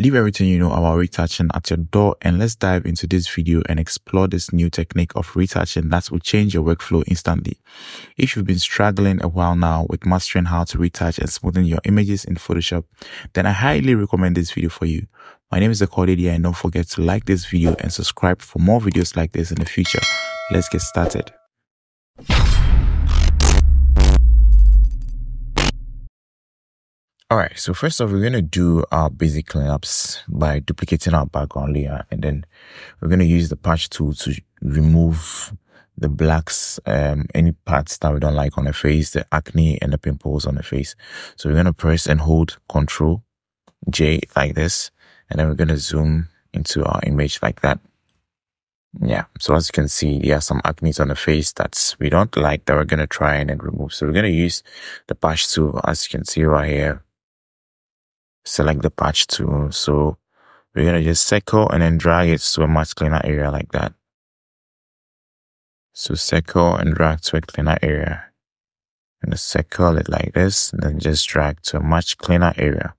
Leave everything you know about retouching at your door, and let's dive into this video and explore this new technique of retouching that will change your workflow instantly. If you've been struggling a while now with mastering how to retouch and smoothen your images in Photoshop, then I highly recommend this video for you. My name is Akodidi, and don't forget to like this video and subscribe for more videos like this in the future. Let's get started. Alright, so first off, we're going to do our basic cleanups by duplicating our background layer, and then we're going to use the patch tool to remove the blacks, any parts that we don't like on the face, the acne and the pimples on the face. So we're going to press and hold Ctrl J like this, and then we're going to zoom into our image like that. Yeah, so as you can see, there are some acne on the face that we don't like that we're going to try and remove. So we're going to use the patch tool, as you can see right here. Select the patch tool. So we're going to just circle and then drag it to a much cleaner area like that. So circle and drag to a cleaner area. And circle it like this, and then just drag to a much cleaner area.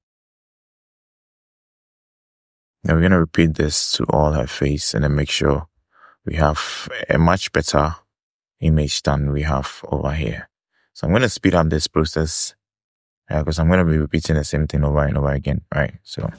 Now we're going to repeat this to all her face, and then make sure we have a much better image than we have over here. So I'm going to speed up this process because I'm going to be repeating the same thing over and over again, right? So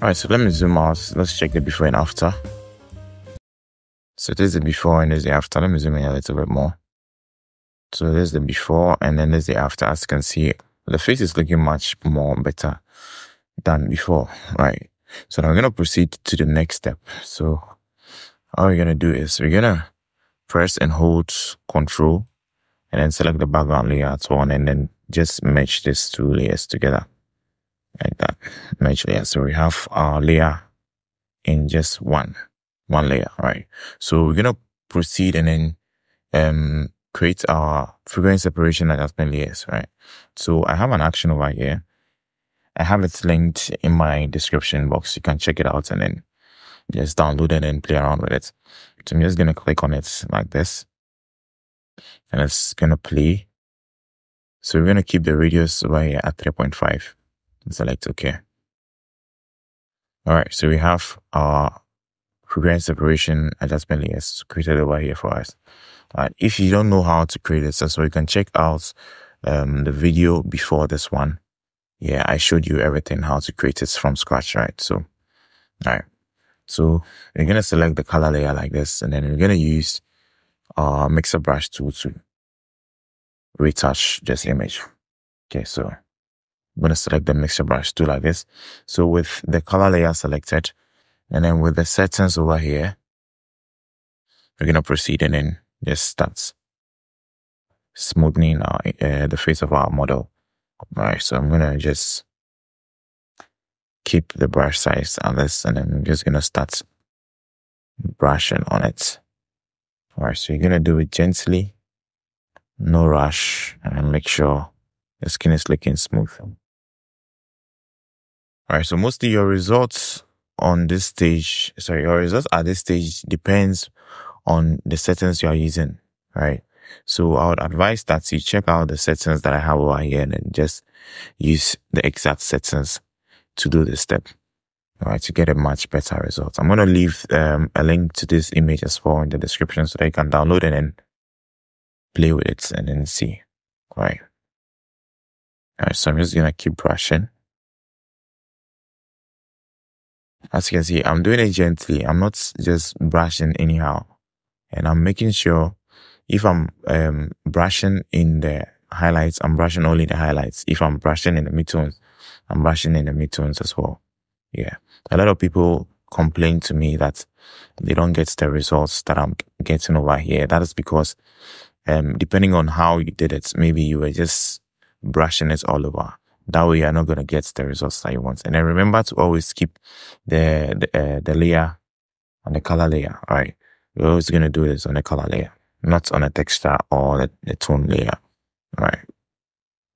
alright, so let me zoom out. Let's check the before and after. So there's the before and there's the after. Let me zoom in a little bit more. So there's the before and then there's the after. As you can see, the face is looking much more better than before, right? So now we're going to proceed to the next step. So all we're going to do is we're going to press and hold Ctrl and then select the background layer at one, and then just match these two layers together. Like that, match layer. So we have our layer in just one layer, right? So we're going to proceed and then create our frequency separation adjustment layers, right? So I have an action over here. I have it linked in my description box. You can check it out and then just download it and play around with it. So I'm just going to click on it like this, and it's going to play. So we're going to keep the radius over here at 3.5. Select OK. All right, so we have our frequency separation adjustment layers created over here for us. If you don't know how to create this, so you can check out the video before this one. Yeah, I showed you everything how to create it from scratch, right? So, all right, so we're gonna select the color layer like this, and then we're gonna use our mixer brush tool to retouch this image. Okay, so I'm going to select the mixture brush tool like this. So with the color layer selected, and then with the settings over here, we're going to proceed and then just start smoothing our, the face of our model. All right, so I'm going to just keep the brush size on this, and then I'm just going to start brushing on it. All right, so you're going to do it gently, no rush, and make sure the skin is looking smooth. Alright, so mostly your results on this stage, sorry, your results at this stage depends on the settings you are using, right? So I would advise that you check out the settings that I have over here, and then just use the exact settings to do this step, alright, to get a much better result. I'm going to leave a link to this image as well in the description so that you can download it and play with it and then see, right? Alright, so I'm just going to keep brushing. As you can see, I'm doing it gently. I'm not just brushing anyhow. And I'm making sure If I'm brushing in the highlights, I'm brushing only the highlights. If I'm brushing in the midtones, I'm brushing in the midtones as well. Yeah. A lot of people complain to me that they don't get the results that I'm getting over here. That is because depending on how you did it, maybe you were just brushing it all over. That way you're not going to get the results that you want. And then remember to always keep the layer on the color layer. All right. We're always going to do this on the color layer, not on the texture or the tone layer. All right.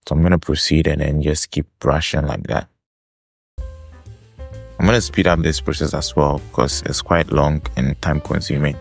So I'm going to proceed and then just keep brushing like that. I'm going to speed up this process as well because it's quite long and time consuming.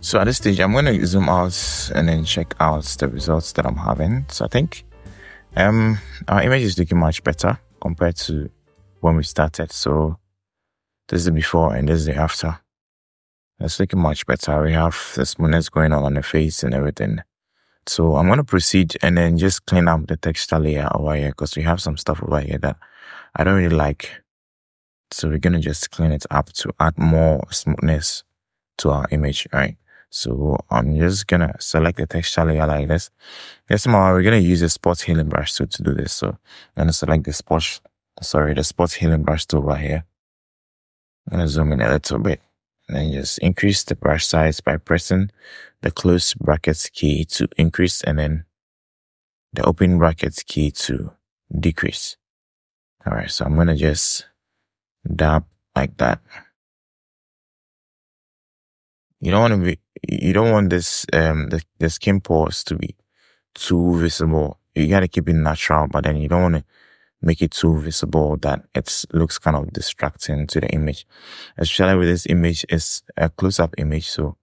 So at this stage, I'm going to zoom out and then check out the results that I'm having. So I think our image is looking much better compared to when we started. So this is the before and this is the after. It's looking much better. We have the smoothness going on the face and everything. So I'm going to proceed and then just clean up the texture layer over here because we have some stuff over here that I don't really like. So we're going to just clean it up to add more smoothness to our image, right? So I'm just going to select the texture layer like this. Yes, we're going to use a spot healing brush tool to do this. So I'm going to select the spot healing brush tool right here. I'm going to zoom in a little bit and then just increase the brush size by pressing the close brackets key to increase and then the open brackets key to decrease. All right. So I'm going to just dab like that. You don't want to be, you don't want this, the skin pores to be too visible. You got to keep it natural, but then you don't want to make it too visible that it looks kind of distracting to the image. Especially with this image, it's a close-up image. So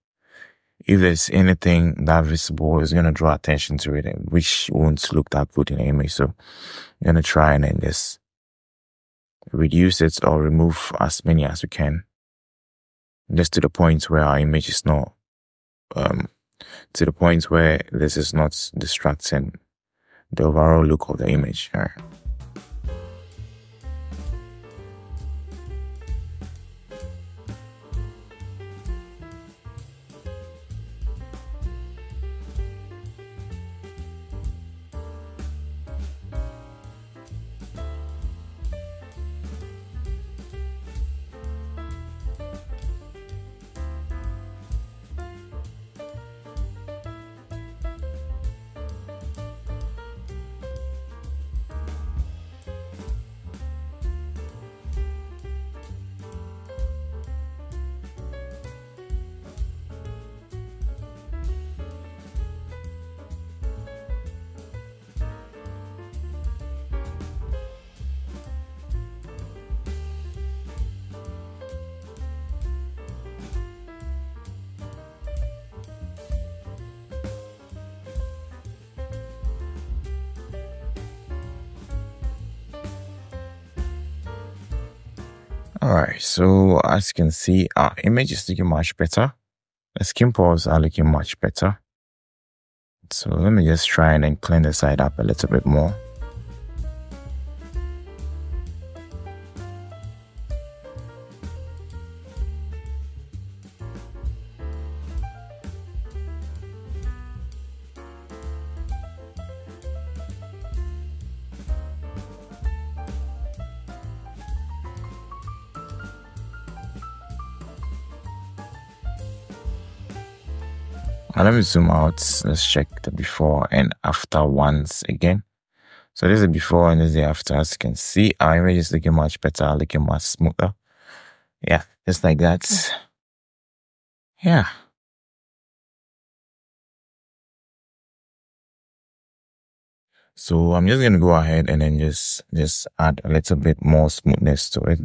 if there's anything that visible, it's going to draw attention to it, which won't look that good in the image. So you're going to try and then just reduce it or remove as many as we can. Just to the point where our image is not, to the point where this is not distracting the overall look of the image. All right. All right, so as you can see, our image is looking much better. The skin pores are looking much better. So let me just try and then clean the side up a little bit more. Let me zoom out. Let's check the before and after once again. So this is the before and this is the after. As you can see, our image is looking much better, looking much smoother. Yeah, just like that. Yeah. So I'm just going to go ahead and then just add a little bit more smoothness to it.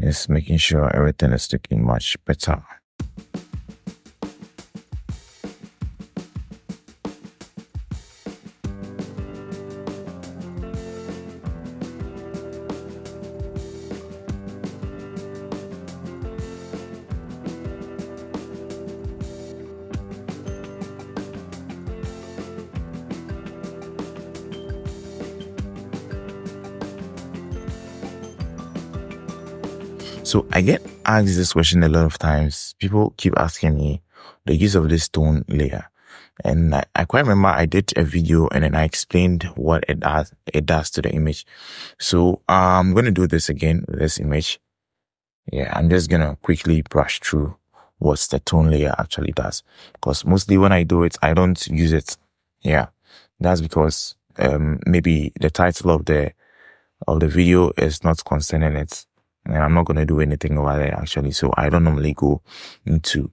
Just making sure everything is looking much better. So I get asked this question a lot of times. People keep asking me the use of this tone layer. And I quite remember I did a video and then I explained what it does to the image. So I'm going to do this again with this image. Yeah, I'm just going to quickly brush through what the tone layer actually does. Because mostly when I do it, I don't use it. Yeah, that's because maybe the title of the video is not concerning it. And I'm not going to do anything over there actually. So I don't normally go into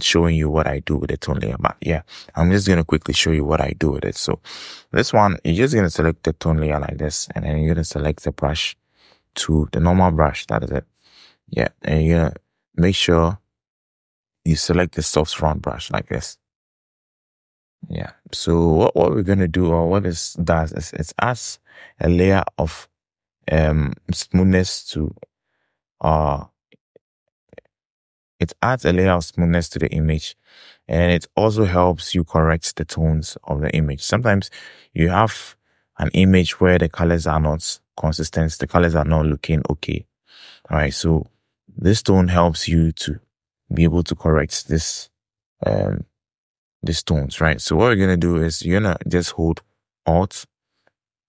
showing you what I do with the tone layer. But yeah, I'm just going to quickly show you what I do with it. So this one, you're just going to select the tone layer like this. And then you're going to select the brush to the normal brush. That is it. Yeah. And you're going to make sure you select the soft round brush like this. Yeah. So what we're going to do or what this does is it adds a layer of smoothness to the image, and it also helps you correct the tones of the image. Sometimes you have an image where the colors are not consistent, the colors are not looking okay. All right, so this tone helps you to be able to correct this these tones, right? So what we're gonna do is you're gonna just hold Alt.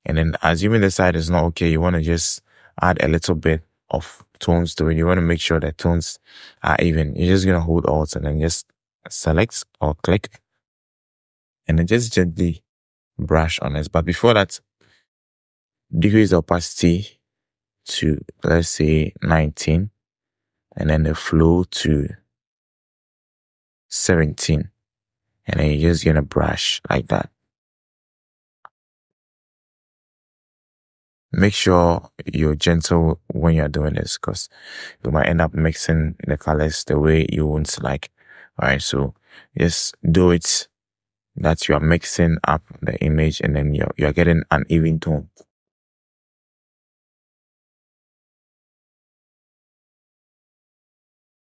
And then assuming the side is not okay, you want to just add a little bit of tones to it. You want to make sure that tones are even. You're just going to hold Alt and then just select or click. And then just gently brush on it. But before that, decrease the opacity to, let's say, 19. And then the flow to 17. And then you're just going to brush like that. Make sure you're gentle when you're doing this because you might end up mixing the colors the way you wouldn't like. All right, so just do it that you are mixing up the image and then you're getting an even tone.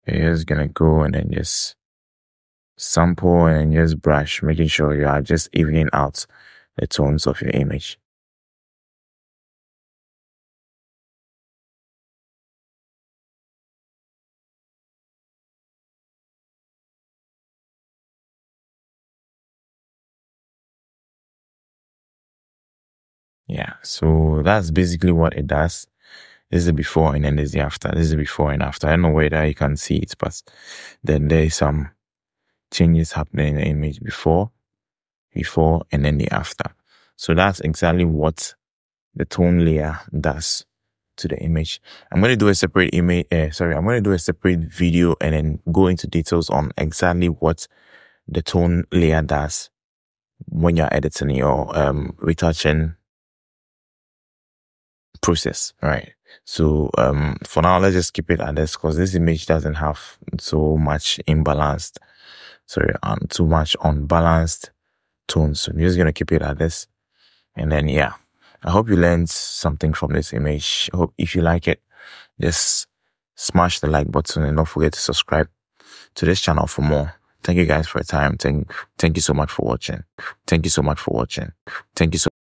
You're just gonna go and then just sample and just brush, making sure you are just evening out the tones of your image. Yeah, so that's basically what it does. This is the before and then there's the after. This is the before and after. I don't know whether you can see it, but then there's some changes happening in the image before, and then the after. So that's exactly what the tone layer does to the image. I'm going to do a separate image. I'm going to do a separate video and then go into details on exactly what the tone layer does when you're editing your retouching process. All right, so for now let's just keep it at this because this image doesn't have so much unbalanced tones, so I'm just gonna keep it at this. And then yeah, I hope you learned something from this image. I hope if you like it, Just smash the like button and don't forget to subscribe to this channel for more. Thank you guys for your time. Thank you so much for watching. Thank you so much for watching. Thank you so